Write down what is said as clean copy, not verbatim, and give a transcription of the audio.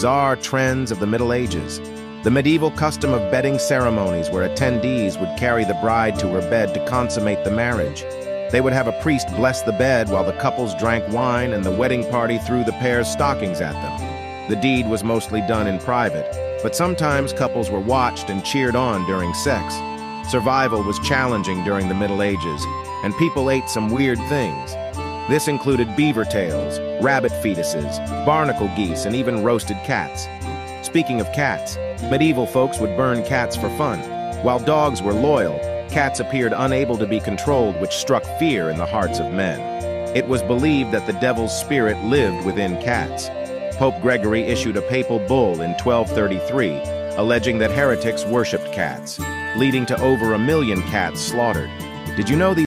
Czar trends of the Middle Ages, the medieval custom of bedding ceremonies where attendees would carry the bride to her bed to consummate the marriage. They would have a priest bless the bed while the couples drank wine and the wedding party threw the pair's stockings at them. The deed was mostly done in private, but sometimes couples were watched and cheered on during sex. Survival was challenging during the Middle Ages, and people ate some weird things. This included beaver tails, rabbit fetuses, barnacle geese, and even roasted cats. Speaking of cats, medieval folks would burn cats for fun. While dogs were loyal, cats appeared unable to be controlled, which struck fear in the hearts of men. It was believed that the devil's spirit lived within cats. Pope Gregory issued a papal bull in 1233, alleging that heretics worshipped cats, leading to over 1 million cats slaughtered. Did you know these